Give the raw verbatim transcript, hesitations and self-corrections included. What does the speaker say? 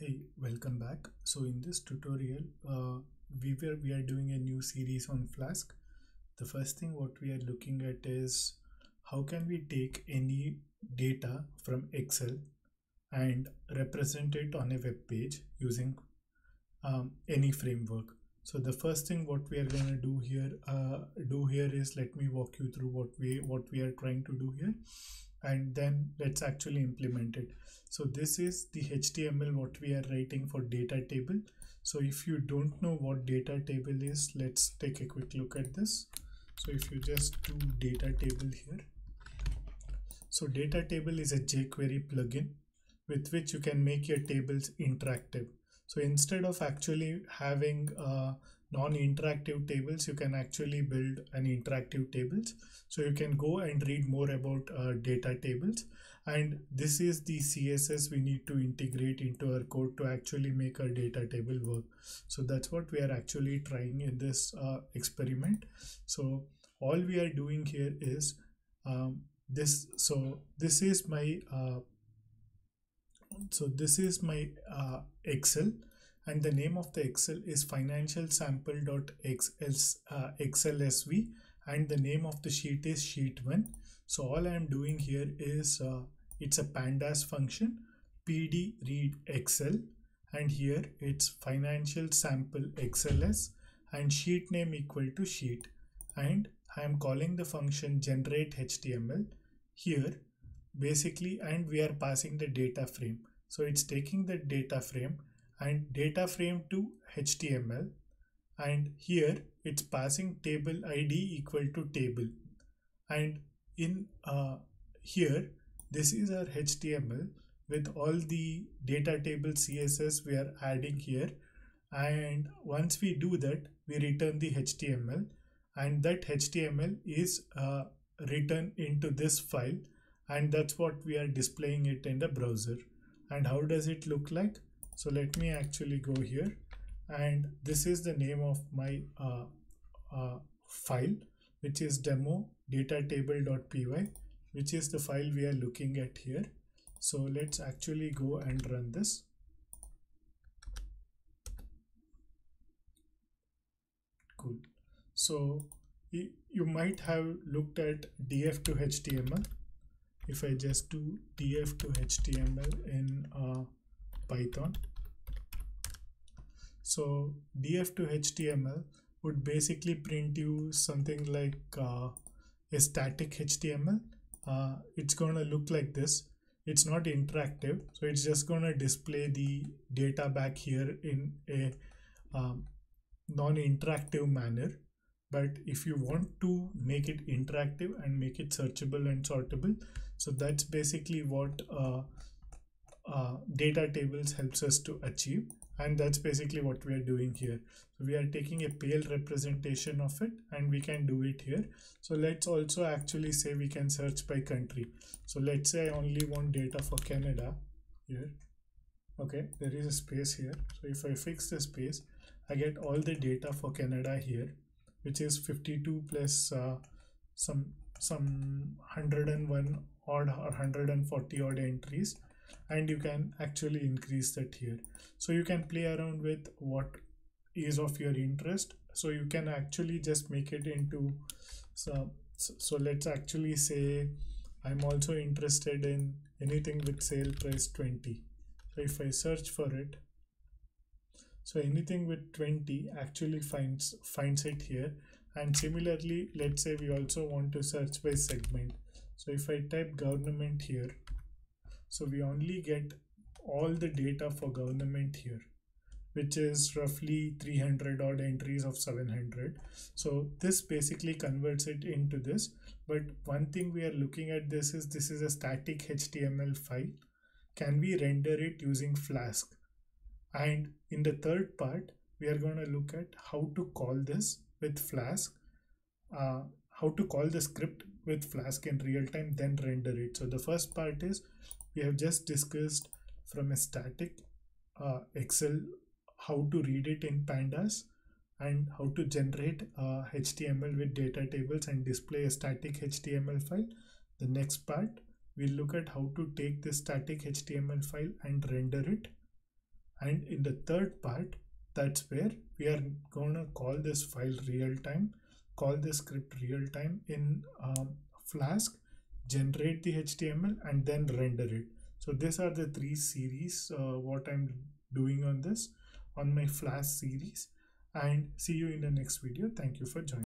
Hey, welcome back. So in this tutorial uh, we were we are doing a new series on Flask. The first thing what we are looking at is how can we take any data from Excel and represent it on a web page using um, any framework. So the first thing what we are going to do here uh, do here is let me walk you through what we what we are trying to do here, and then let's actually implement it. So this is the H T M L what we are writing for data table. So if you don't know what data table is, let's take a quick look at this. So if you just do data table here, so data table is a jQuery plugin with which you can make your tables interactive. So instead of actually having uh, non-interactive tables, you can actually build an interactive tables. So you can go and read more about uh, data tables, and this is the C S S we need to integrate into our code to actually make our data table work. So that's what we are actually trying in this uh, experiment. So all we are doing here is um, this. So this is my uh, so this is my uh, Excel. And the name of the Excel is financial sample dot X L S V, and the name of the sheet is sheet one. So all I am doing here is uh, it's a pandas function, pd read Excel, and here it's financial sample X L S and sheet name equal to sheet, and I am calling the function generate H T M L here basically, and we are passing the data frame. So it's taking the data frame and data frame to H T M L, and here it's passing table I D equal to table, and in uh, here this is our H T M L with all the data table C S S we are adding here, and once we do that we return the H T M L, and that H T M L is uh, written into this file, and that's what we are displaying it in the browser. And how does it look like? So let me actually go here, and this is the name of my uh, uh, file, which is demo datatable dot P Y, which is the file we are looking at here. So let's actually go and run this. Cool. So you might have looked at D F to H T M L. If I just do D F to H T M L in uh, Python. So D F to H T M L would basically print you something like uh, a static H T M L. Uh, it's going to look like this. It's not interactive, so it's just going to display the data back here in a um, non-interactive manner. But if you want to make it interactive and make it searchable and sortable, so that's basically what uh, uh, data tables helps us to achieve. And that's basically what we are doing here. So we are taking a pale representation of it, and we can do it here. So let's also actually say we can search by country. So let's say I only want data for Canada here. Okay, there is a space here. So if I fix the space, I get all the data for Canada here, which is fifty-two plus uh, some some one hundred and one odd or one hundred forty odd entries. And you can actually increase that here. So you can play around with what is of your interest. So you can actually just make it into so so let's actually say I'm also interested in anything with sale price twenty. So if I search for it, so anything with twenty actually finds finds it here. And similarly, let's say we also want to search by segment. So if I type government here, so we only get all the data for government here, which is roughly three hundred odd entries of seven hundred. So this basically converts it into this. But one thing we are looking at this is this is a static H T M L file. Can we render it using Flask? And in the third part, we are going to look at how to call this with Flask, uh, how to call the script with Flask in real time, then render it. So the first part is we have just discussed from a static uh, Excel how to read it in pandas and how to generate uh, H T M L with data tables and display a static H T M L file. The next part, we'll look at how to take this static H T M L file and render it. And in the third part, that's where we are gonna call this file real time, call this script real time in uh, Flask, generate the H T M L, and then render it. So these are the three series, uh, what I'm doing on this, on my Flask series. And see you in the next video. Thank you for joining.